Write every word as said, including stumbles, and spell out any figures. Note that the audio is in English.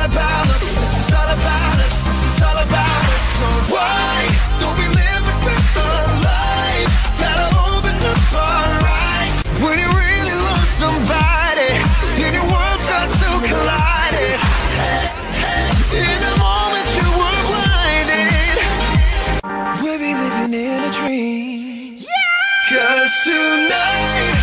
all about us. This is all about us. This is all about us. So why don't we live a better life? Better open up our eyes. When you really love somebody, and your world starts to collide. In the moment you were blinded, we'll be living in a dream. Yeah! 'Cause tonight